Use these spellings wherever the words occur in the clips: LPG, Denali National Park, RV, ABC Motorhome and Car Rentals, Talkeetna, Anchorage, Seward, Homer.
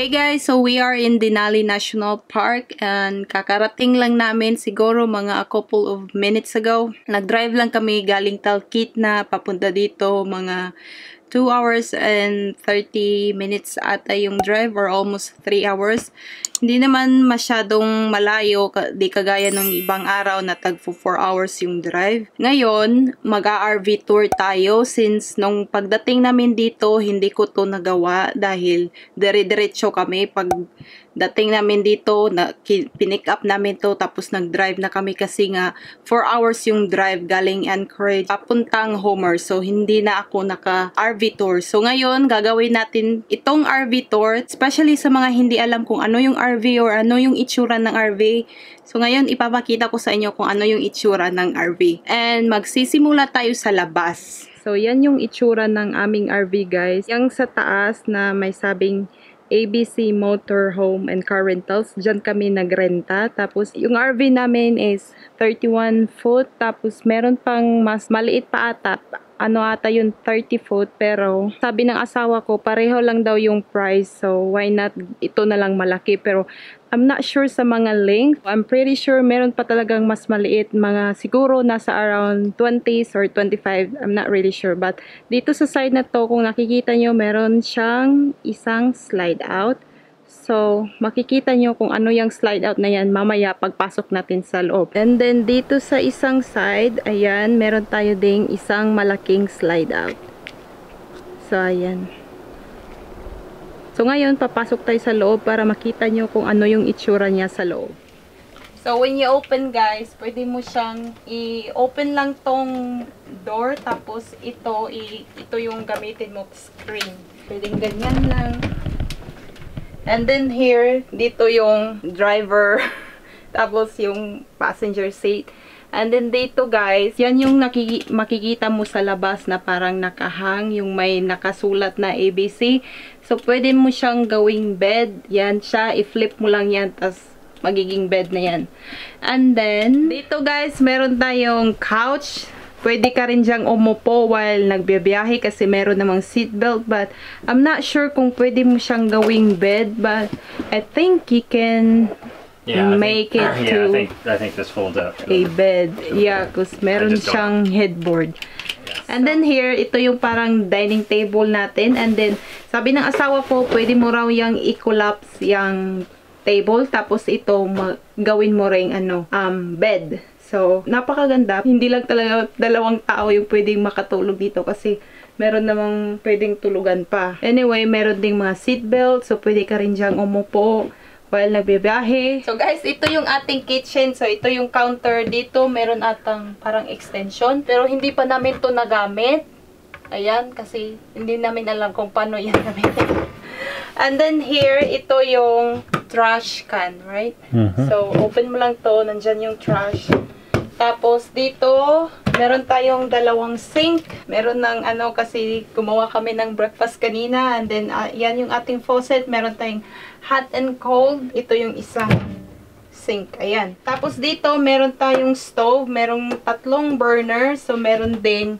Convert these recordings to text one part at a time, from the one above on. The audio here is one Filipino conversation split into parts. Hey guys, so we are in Denali National Park and kakarating lang namin siguro mga a couple of minutes ago. Nag-drive lang kami galing Talkeetna papunta dito, mga 2 hours and 30 minutes ata yung drive or almost 3 hours. Hindi naman masyadong malayo, di kagaya ng ibang araw na tagpo 4 hours yung drive. Ngayon, mag-RV tour tayo since nung pagdating namin dito, hindi ko to nagawa dahil dire-diretso kami pag dating namin dito, pinick up namin to tapos nag-drive na kami kasi nga 4 hours yung drive galing Anchorage papuntang Homer. So hindi na ako naka-RV tour. So ngayon gagawin natin itong RV tour, especially sa mga hindi alam kung ano yung RV or ano yung itsura ng RV. So ngayon ipapakita ko sa inyo kung ano yung itsura ng RV. And magsisimula tayo sa labas. So yan yung itsura ng aming RV guys. Yang sa taas na may sabing ABC Motorhome and Car Rentals. Diyan kami nagrenta. Tapos, yung RV namin is 31 foot. Tapos, meron pang mas maliit pa ata. Ano ata yung 30 foot. Pero, sabi ng asawa ko, pareho lang daw yung price. So, why not? Ito na lang malaki. Pero, I'm not sure sa mga length. I'm pretty sure meron pa talagang mas maliit, mga siguro nasa around 20s or 25. I'm not really sure. But dito sa side na to, kung nakikita nyo, meron siyang isang slide out. So, makikita nyo kung ano yung slide out na yan mamaya pagpasok natin sa loob. And then dito sa isang side, ayan, meron tayo ding isang malaking slide out. So, ayan. So ngayon, papasok tayo sa loob para makita nyo kung ano yung itsura niya sa loob. So when you open guys, pwede mo siyang i-open lang tong door, tapos ito yung gamitin mo, screen. Pwedeng ganyan lang. And then here, dito yung driver, tapos yung passenger seat. And then dito guys, yan yung makikita mo sa labas na parang nakahang, yung may nakasulat na ABC. So, pwede mo siyang gawing bed. Yan siya. I-flip mo lang yan. Tapos, magiging bed na yan. And then, dito guys, meron tayong couch. Pwede ka rin dyang umupo while nagbibiyahe kasi meron namang seatbelt. But, I'm not sure kung pwede mo siyang gawing bed. But, I think you can... Yeah, make it to I think this folds up a bed. Yeah, because meron siyang headboard. Yes. And then here, ito yung parang dining table natin. And then, sabi ng asawa ko, pwede mo raw yung i-collapse yung table. Tapos ito, gawin mo rin ano, bed. So, napakaganda. Hindi lang talaga dalawang tao yung pwedeng makatulog dito kasi meron namang pwedeng tulugan pa. Anyway, meron ding mga seatbelt. So, pwede ka rin dyang umupo while nagbibiyahe. So guys, ito yung ating kitchen. So ito yung counter dito. Meron atang parang extension. Pero hindi pa namin to nagamit. Ayan, kasi hindi namin alam kung paano yan gamitin. And then here, ito yung trash can, right? So open mo lang to. Nandyan yung trash. Tapos dito, meron tayong dalawang sink. Meron ng ano, kasi gumawa kami ng breakfast kanina. And then, yan yung ating faucet. Meron tayong hot and cold. Ito yung isang sink. Ayan. Tapos dito, meron tayong stove. Merong tatlong burner. So, meron din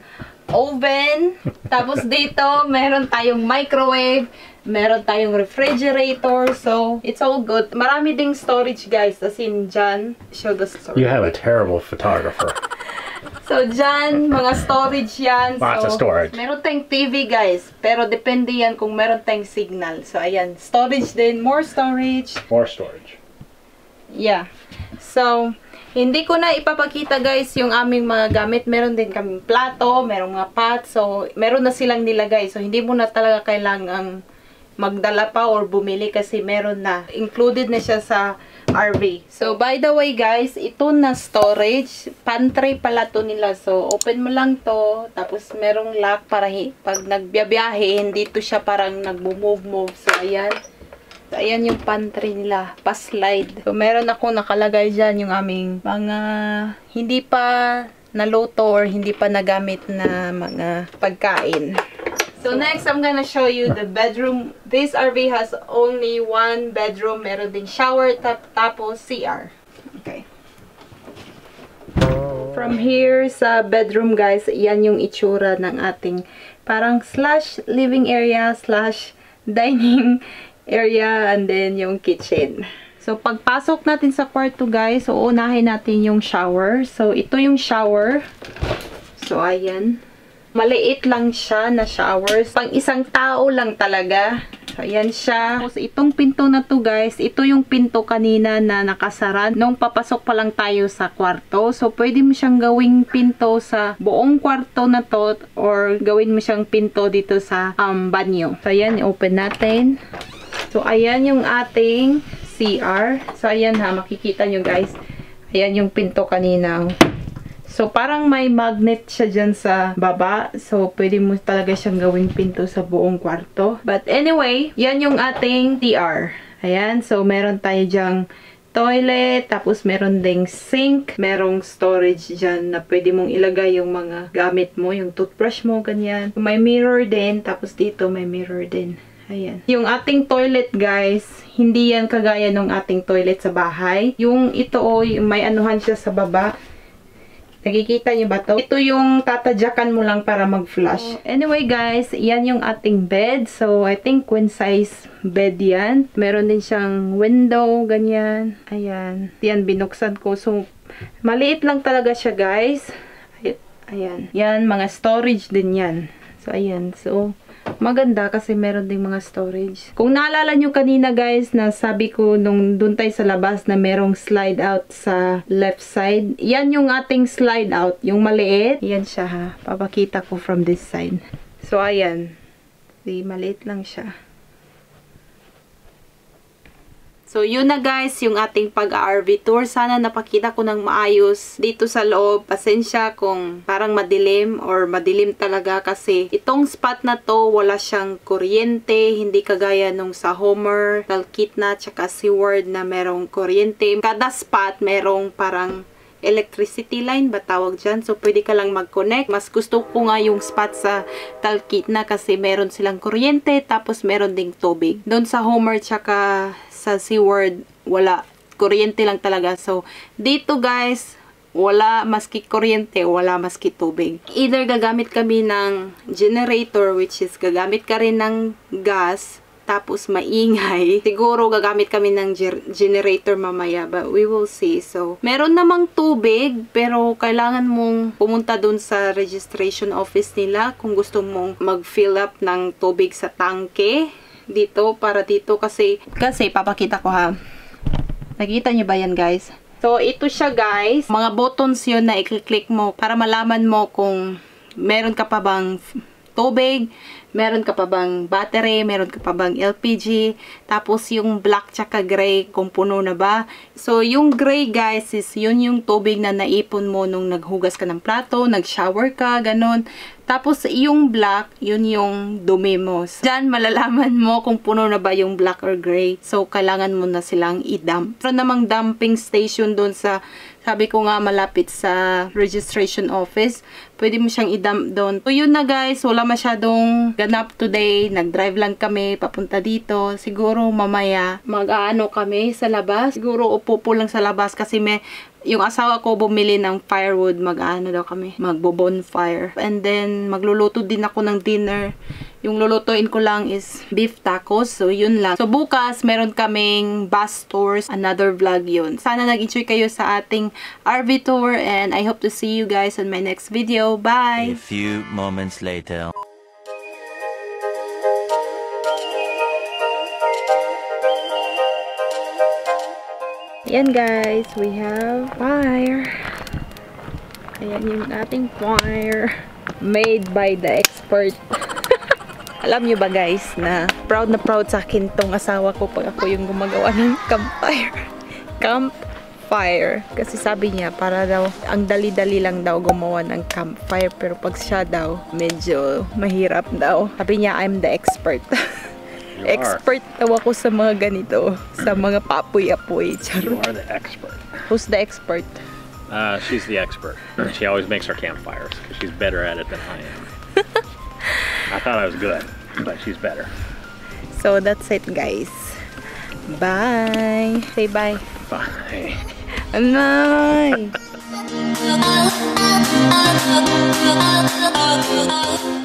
oven. Tapos dito, meron tayong microwave. Meron tayong refrigerator. So, it's all good. Marami ding storage, guys. As in, dyan. Show the storage. You have a terrible photographer. So, dyan, mga storage yan. Lots of storage. Meron tayong TV, guys. Pero, depende yan kung meron tayong signal. So, ayan. Storage din. More storage. More storage. Yeah. So, hindi ko na ipapakita, guys, yung aming mga gamit. Meron din kaming plato, merong mga pot. So, meron na silang nilagay. So, hindi mo na talaga kailangang magdala pa or bumili kasi meron na. Included na siya sa RV. So, by the way, guys, ito na storage. Pantry pala to nila. So, open mo lang to. Tapos, merong lock para pag nagbiyahe, hindi to siya parang nagmove-move. So, ayan. So, ayan yung pantry nila. Pa-slide. So, meron ako nakalagay dyan yung aming mga hindi pa naluto or hindi pa nagamit na mga pagkain. So, next, I'm gonna show you the bedroom. This RV has only one bedroom. Meron din shower, tapos CR. Okay. From here sa bedroom, guys, yan yung itsura ng ating parang / living area / dining area, and then yung kitchen. So, pagpasok natin sa kwarto, guys, so, unahin natin yung shower. So, ito yung shower. So, ayan. Maliit lang siya na shower. Pang isang tao lang talaga. So, ayan siya. So, itong pinto na to, guys, ito yung pinto kanina na nakasara nung papasok pa lang tayo sa kwarto. So, pwede mo siyang gawing pinto sa buong kwarto na to or gawin mo siyang pinto dito sa banyo. So, ayan. Open natin. So, ayan yung ating CR. So, ayan ha. Makikita nyo, guys. Ayan yung pinto kanina. So, parang may magnet siya dyan sa baba. So, pwede mo talaga siyang gawing pinto sa buong kwarto. But anyway, yan yung ating TR. Ayan. So, meron tayo dyang toilet. Tapos, meron ding sink. Merong storage dyan na pwede mong ilagay yung mga gamit mo. Yung toothbrush mo, ganyan. May mirror din. Tapos, dito may mirror din. Ayan. Yung ating toilet, guys, hindi yan kagaya ng ating toilet sa bahay. Yung ito, oh, may anuhan siya sa baba. Nakikita nyo ba to? Ito yung tatadyakan mo lang para mag-flush. So, anyway guys, yan yung ating bed. So, I think queen size bed yan. Meron din siyang window, ganyan. Ayan. Yan, binuksan ko. So, maliit lang talaga siya, guys. Ayan. Yan, mga storage din yan. So, ayan. So, maganda kasi meron ding mga storage. Kung naalala nyo kanina, guys, na sabi ko nung dun tayo sa labas na merong slide out sa left side. Yan yung ating slide out. Yung maliit. Yan siya ha. Papakita ko from this side. So, ayan. Di, maliit lang siya. So, yun na guys, yung ating pag-RV tour. Sana napakita ko ng maayos dito sa loob. Pasensya kung parang madilim or madilim talaga kasi itong spot na to, wala siyang kuryente. Hindi kagaya nung sa Homer, Talkeetna, tsaka Seward na merong kuryente. Kada spot, merong parang electricity line ba tawag dyan. So, pwede ka lang mag-connect. Mas gusto ko nga yung spot sa Talkeetna kasi meron silang kuryente tapos meron ding tubig. Doon sa Homer tsaka sa Seward, wala. Kuryente lang talaga. So, dito guys, wala maski kuryente, wala maski tubig. Either gagamit kami ng generator which is gagamit ka rin ng gas tapos maingay. Siguro gagamit kami ng generator mamaya, but we will see. So, meron namang tubig, pero kailangan mong pumunta dun sa registration office nila kung gusto mong mag-fill up ng tubig sa tangke. Dito, para dito, kasi papakita ko ha. Nakita nyo ba yan, guys? So, ito siya, guys. Mga buttons yun na i-click mo para malaman mo kung meron ka pa bang tubig, meron ka pa bang battery, meron ka pa bang LPG, tapos yung black tsaka gray kung puno na ba. So, yung gray guys is yun yung tubig na naipon mo nung naghugas ka ng plato, nag-shower ka, ganun. Tapos yung black, yun yung dumi mo. Diyan malalaman mo kung puno na ba yung black or gray. So, kailangan mo na silang i-dump. Pero namang dumping station doon sa, sabi ko nga malapit sa registration office, pwede mo siyang i-dump doon. So, yun na guys, wala masyadong ganap today, nag-drive lang kami papunta dito. Siguro mamaya mag-aano kami sa labas. Siguro upo lang sa labas kasi may yung asawa ko bumili ng firewood, mag-aano daw kami, magbo-bonfire. And then magluluto din ako ng dinner. Yung lulutuin ko lang is beef tacos. So, yun lang. So, bukas, meron kaming bus tours. Another vlog yun. Sana nag-enjoy kayo sa ating RV tour and I hope to see you guys on my next video. Bye! A few moments later. Ayan guys, we have fire. Ayan yung ating fire. Made by the expert. Alam nyo ba guys na proud sa akin tong asawa ko pag ako yung gumagawa ng campfire. Campfire. Kasi sabi niya para daw, ang dali-dali lang daw gumawa ng campfire. Pero pag siya daw, medyo mahirap daw. Sabi niya, I'm the expert. Expert daw ako sa mga ganito. Sa mga papoy-apoy. You are the expert. Who's the expert? She's the expert. She always makes our campfires because she's better at it than I am. I thought I was good, but she's better. So that's it, guys. Bye. Say bye. Bye. Bye.